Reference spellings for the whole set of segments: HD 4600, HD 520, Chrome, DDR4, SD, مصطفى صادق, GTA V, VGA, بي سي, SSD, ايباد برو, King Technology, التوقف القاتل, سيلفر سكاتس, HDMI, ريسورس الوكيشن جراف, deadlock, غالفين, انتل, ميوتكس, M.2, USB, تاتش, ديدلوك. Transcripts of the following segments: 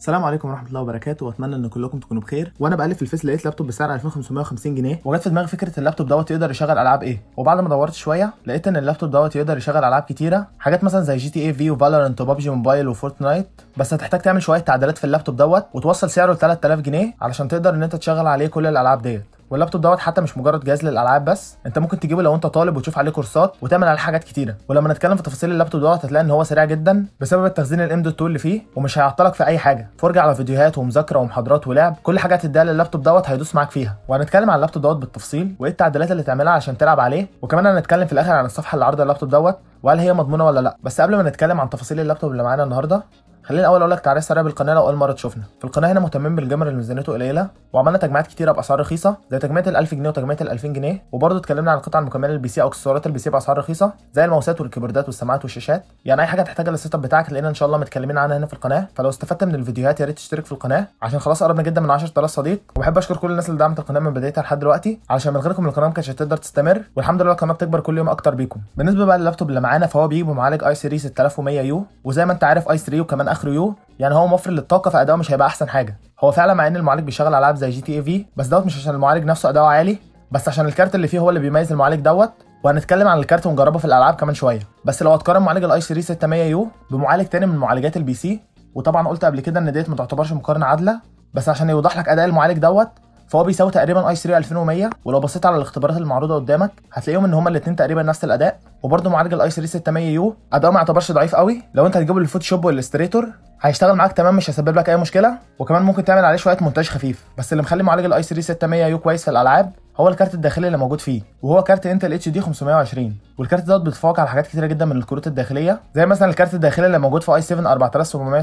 السلام عليكم ورحمه الله وبركاته، واتمنى ان كلكم تكونوا بخير. وانا بقلب في الفيس لقيت لابتوب بسعر 2550 جنيه، وجت في دماغي فكره اللابتوب دوت يقدر يشغل العاب ايه. وبعد ما دورت شويه لقيت ان اللابتوب دوت يقدر يشغل العاب كتيره، حاجات مثلا زي GTA V وفالورانت وببجي موبايل وفورتنايت، بس هتحتاج تعمل شويه تعديلات في اللابتوب دوت وتوصل سعره ل 3000 جنيه علشان تقدر ان انت تشغل عليه كل الالعاب ديت. واللابتوب دوت حتى مش مجرد جهاز للالعاب بس، انت ممكن تجيبه لو انت طالب وتشوف عليه كورسات وتعمل عليه حاجات كتيره. ولما نتكلم في تفاصيل اللابتوب دوت هتلاقي ان هو سريع جدا بسبب التخزين الM.2 اللي فيه، ومش هيعطلك في اي حاجه، فرجه على فيديوهات ومذاكره ومحاضرات ولعب، كل حاجه هتديها لللابتوب دوت هيدوس معاك فيها. وهنتكلم عن اللابتوب دوت بالتفصيل وايه التعديلات اللي تعملها عشان تلعب عليه، وكمان هنتكلم في الاخر عن الصفحه اللي عارضه اللابتوب دوت وهل هي مضمونه ولا لا. بس قبل ما نتكلم عن تفاصيل اللابتوب اللي معانا النهارده، خلينا اول اقول لك تعريف سريع بالقناه لو اول مره تشوفنا. في القناه هنا مهتمين بالجيمر اللي ميزانيته قليله، وعملنا تجميعات كتيره باسعار رخيصه زي تجميعة ال1000 جنيه وتجميعة ال2000 جنيه، وبرده اتكلمنا عن قطع المكملات البي سي او اكسسوارات البي سي باسعار رخيصه زي الماوسات والكيبوردات والسماعات والشاشات، يعني اي حاجه تحتاجها للسيت اب بتاعك لقينا ان شاء الله متكلمين عنها هنا في القناه. فلو استفدت من الفيديوهات يا ريت تشترك في القناه عشان خلاص قربنا جدا من 10000 صديق، وبحب اشكر كل الناس اللي دعمت القناه من بدايتها لحد دلوقتي علشان من غيركم القناه ما كانتش هتقدر تستمر، والحمد لله القناه بتكبر كل يوم اكتر بيكم. بالنسبه بقى لللابتوب اللي معانا فهو بيجي بمعالج اي 3 6100 يو، وزي ما انت عارف اي 3 وكمان اخره يو، يعني هو موفر للطاقه فاداؤه مش هيبقى احسن حاجه. هو فعلا مع ان المعالج بيشغل العاب زي GTAv، بس دوت مش عشان المعالج نفسه اداؤه عالي، بس عشان الكارت اللي فيه هو اللي بيميز المعالج دوت، وهنتكلم عن الكارت ونجربه في الالعاب كمان شويه. بس لو هتقارن معالج الاي 3 6100 يو بمعالج تاني من معالجات البي سي، وطبعا قلت قبل كده ان ديت ما تعتبرش مقارنه عادله، بس عشان يوضح لك اداء المعالج دوت فهو بيساوي تقريبا اي 3 2100، ولو بصيت على الاختبارات المعروضه قدامك هتلاقيهم ان هما الاثنين تقريبا نفس الاداء. وبرده معالج الاي 3 6100 يو اداؤه ما يعتبرش ضعيف قوي، لو انت هتجيبه للفوتوشوب والاستريتور هيشتغل معاك تمام، مش هيسبب لك اي مشكله، وكمان ممكن تعمل عليه شويه مونتاج خفيف. بس اللي مخلي معالج الاي 3 6100 يو كويس في الالعاب هو الكارت الداخلي اللي موجود فيه، وهو كارت انتل HD 520، والكارت دوت بيتفوق على حاجات كتيره جدا من الكروت الداخليه، زي مثلا الكارت الداخلي اللي موجود في اي 7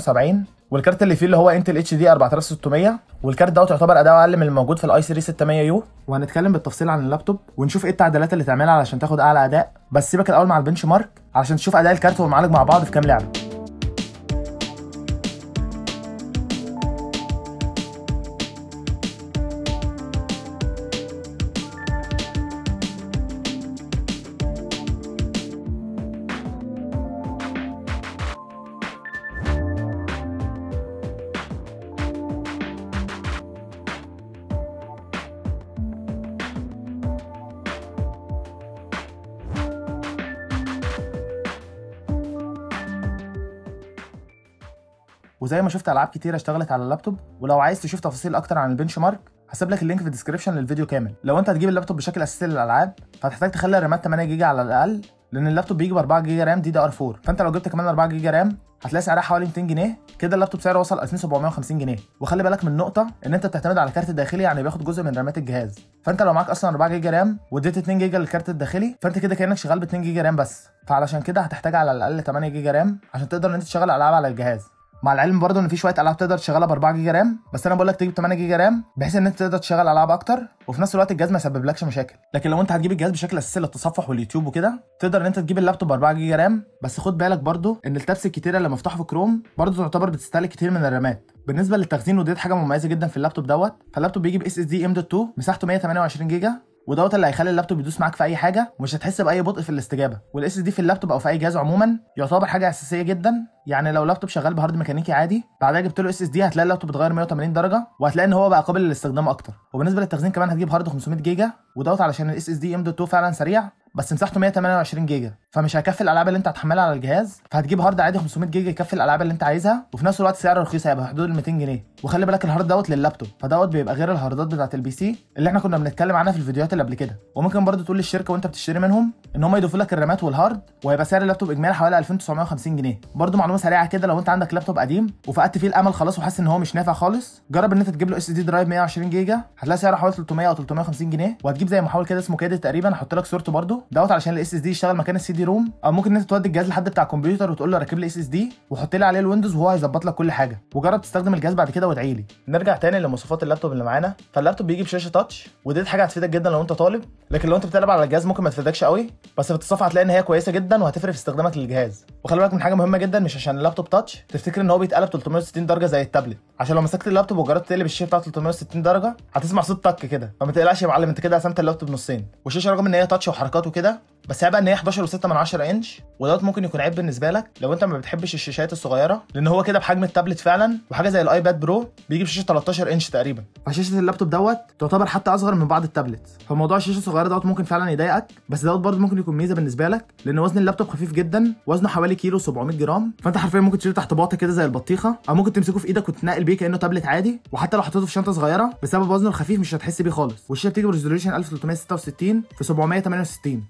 4770، والكارت اللي فيه اللي هو انتل HD 4600، والكارت دوت يعتبر اداؤه اقل من الموجود في الاي 3 6100 يو. وهنتكلم بالتفصيل عن اللابتوب ونشوف ايه التعديلات اللي تعملها علشان تاخد اعلى اداء، بس سيبك الاول مع البنش مارك علشان تشوف اداء الكارت والمعالج مع بعض في كام لعبه. وزي ما شفت العاب كتيره اشتغلت على اللابتوب، ولو عايز تشوف تفاصيل اكتر عن البنش مارك هسيب لك اللينك في الديسكربشن للفيديو كامل. لو انت هتجيب اللابتوب بشكل اساسي للالعاب فهتحتاج تخلي الرامات 8 جيجا على الاقل، لان اللابتوب بيجي ب 4 جيجا رام DDR4، فانت لو جبت كمان 4 جيجا رام هتلاقي سعرها حوالي 200 جنيه، كده اللابتوب سعره وصل 2750 جنيه. وخلي بالك من نقطه ان انت بتعتمد على الكارت الداخلي، يعني بياخد جزء من رامات الجهاز، فانت لو معاك اصلا 4 جيجا رام واديت 2 جيجا للكارت الداخلي فانت كده كانك شغال ب 2 جيجا رام بس، فعلشان كده هتحتاج على الاقل 8 جيجا رام عشان تقدر ان انت تشغل العاب على الجهاز. مع العلم برضه ان في شويه العاب تقدر تشغلها ب 4 جيجا رام، بس انا بقول لك تجيب 8 جيجا رام بحيث ان انت تقدر تشغل العاب اكتر، وفي نفس الوقت الجهاز ما يسببلكش مشاكل. لكن لو انت هتجيب الجهاز بشكل اساسي للتصفح واليوتيوب وكده تقدر ان انت تجيب اللابتوب ب 4 جيجا رام، بس خد بالك برضه ان التابس الكتيره اللي مفتوحه في كروم برضه تعتبر بتستهلك كتير من الرامات. بالنسبه للتخزين وديت حاجه مميزه جدا في اللابتوب دوت، فاللابتوب بيجي ب SSD M.2 مساحته 128 جيجا، ودوت اللي هيخلي اللابتوب يدوس معاك في اي حاجه ومش هتحس باي بطء في الاستجابه. والاس اس دي في اللابتوب او في اي جهاز عموما يعتبر حاجه اساسيه جدا، يعني لو اللابتوب شغال بهارد ميكانيكي عادي بعدها جبت له اس اس دي هتلاقي اللابتوب اتغير 180 درجه، وهتلاقي ان هو بقى قابل للاستخدام اكتر. وبالنسبه للتخزين كمان هتجيب هارد 500 جيجا، ودوت علشان الاس اس دي M.2 فعلا سريع بس مساحته 128 جيجا، فمش هيكفي الالعاب اللي انت هتحملها على الجهاز، فهتجيب هارد عادي 500 جيجا يكفي الالعاب اللي انت عايزها، وفي نفس الوقت سعره رخيص هيبقى حدود ال 200 جنيه. وخلي بالك الهارد دوت لللابتوب، فدوت بيبقى غير الهاردات بتاعه البي سي اللي احنا كنا بنتكلم عنها في الفيديوهات اللي قبل كده. وممكن برضه تقول للشركه وانت بتشتري منهم ان هم يضيفوا لك الرامات والهارد، وهيبقى سعر اللابتوب اجمالي حوالي 2950 جنيه. برضه معلومه سريعه كده، لو انت عندك لابتوب قديم وفقدت فيه الامل خلاص وحاسس ان هو مش نافع خالص، جرب ان انت تجيب له اس دي درايف 120 جيجا هتلاقي سعره حوالي 300 او 350 جنيه، وهتجيب زي محاول كده اسمه كادت تقريبا هحط لك صورته برضه دوت علشان الاس اس دي يشتغل مكان السي دي روم، او ممكن انت تودي الجهاز لحد بتاع الكمبيوتر وتقول له ركب لي اس اس دي وحط لي عليه الويندوز وهو هيظبط لك كل حاجه، وجرب تستخدم الجهاز بعد كده وادعي لي. نرجع تاني لمواصفات اللابتوب اللي معانا، فاللابتوب بيجي بشاشه تاتش، ودي حاجه هتفيدك جدا لو انت طالب، لكن لو انت بتلعب على الجهاز ممكن ما تفيدكش قوي، بس في التصفح هتلاقي ان هي كويسه جدا وهتفرق في استخدامك للجهاز. وخلي بالك من حاجه مهمه جدا، مش عشان اللابتوب تاتش تفتكر ان هو بيتقلب 360 درجه زي التابلت، عشان لو مسكت اللابتوب وجربت تقلب الشاشه بتاعته 360 درجه هتسمع صوت تك كده. فما تقلقش يا معلم، انت كده قسمت اللابتوب نصين، والشاشه رغم ان هي تاتش وحركات وكده بس عيبها ان هي 11.6 انش، ودوت ممكن يكون عيب بالنسبه لك لو انت ما بتحبش الشاشات الصغيره، لان هو كده بحجم التابلت فعلا. وحاجه زي الايباد برو بيجي بشاشه 13 انش تقريبا، فشاشه اللابتوب دوت تعتبر حتى اصغر من بعض التابلت، فموضوع الشاشه الصغيره دوت ممكن فعلا يضايقك، بس دوت برضه ممكن يكون ميزه بالنسبه لك، لان وزن اللابتوب خفيف جدا، وزنه حوالي كيلو 700 جرام، فانت حرفيا ممكن تشيله تحت باطه كده زي البطيخه، او ممكن تمسكه في ايدك وتتنقل بيه كانه تابلت عادي، وحتى لو حطيته في شنطه صغيره بسبب وزنه الخفيف مش هتحس بيه خالص. والشاشه بتيجي بريزوليوشن 1366 في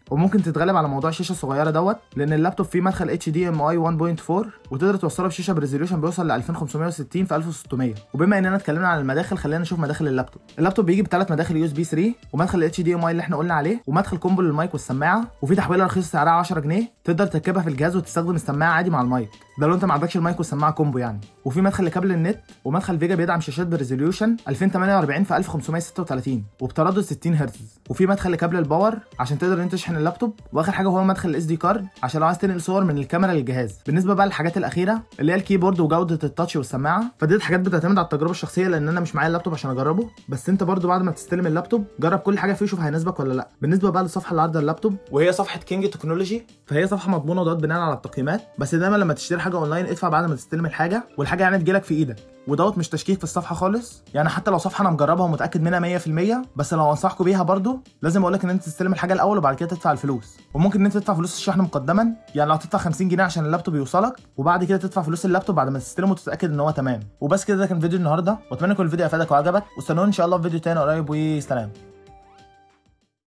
768، وممكن تتغلب على موضوع الشاشه الصغيره دوت، لان اللابتوب فيه مدخل HDMI 1.4 وتقدر توصله بشاشه بريزوليوشن بيوصل ل 2560 في 1600. وبما اننا اتكلمنا عن المداخل خلينا نشوف مداخل اللابتوب. اللابتوب بيجي بثلاث مداخل USB 3، ومدخل HDMI اللي احنا قلنا عليه، ومدخل كومبو للمايك والسماعه، وفي تحويله رخيصه سعرها 10 جنيه، تقدر تركبها في الجهاز وتستخدم السماعه عادي مع المايك، ده لو انت ما عندكش المايك والسماعه كومبو يعني. وفي مدخل لكابل النت، ومدخل فيجا بيدعم شاشات بريزوليوشن 2048 في 1536 وبتردد 60 هرتز. وفي مدخل لكابل الباور عشان تقدر انت تشحن اللابتوب. واخر حاجه هو مدخل SD كارد عشان لو عايز تنقل صور من الكاميرا للجهاز. بالنسبه بقى للحاجات الاخيره اللي هي الكيبورد وجوده التاتش والسماعه، فدي حاجات بتعتمد على التجربه الشخصيه، لان انا مش معايا اللابتوب عشان اجربه، بس انت برضو بعد ما تستلم اللابتوب جرب كل حاجه فيه وشوف هيناسبك ولا لا. بالنسبه بقى للصفحه اللي عارضه اللابتوب وهي صفحه كينج تكنولوجي، فهي صفحه مضمونه ودوت بناء على التقييمات، بس دايما لما تشتري حاجه اونلاين ادفع بعد ما تستلم الحاجه، والحاجه يعني تجيلك في ايدك، ودوت مش تشكيك في الصفحه خالص يعني. حتى لو صفحه انا مجربها ومتاكد منها 100%، بس لو انصحكم بيها برضو لازم اقول لك ان انت تستلم الحاجه الاول وبعد كده تدفع الفلوس. وممكن ان انت تدفع فلوس الشحن مقدما، يعني لو هتدفع 50 جنيه عشان اللابتوب يوصلك، وبعد كده تدفع فلوس اللابتوب بعد ما تستلمه وتتاكد ان هو تمام. وبس كده، ده كان فيديو النهارده، واتمنى يكون الفيديو افادك وعجبك، واستنوني ان شاء الله في فيديو تاني قريب، وسلام.